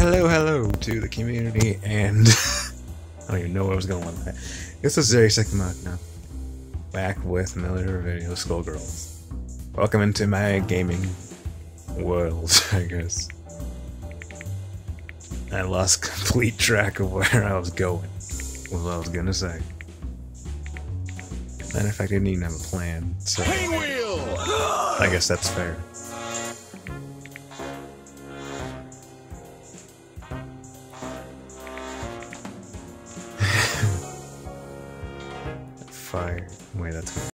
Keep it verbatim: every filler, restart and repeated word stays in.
hello, hello to the community, and I don't even know where I was going with that. This is Zeri Sekimaki now, back with another video of Skullgirls. Welcome into my gaming world, I guess. I lost complete track of where I was going, was what I was gonna say. Matter of fact, I didn't even have a plan, so I guess that's fair. Fire. Wait, that's good.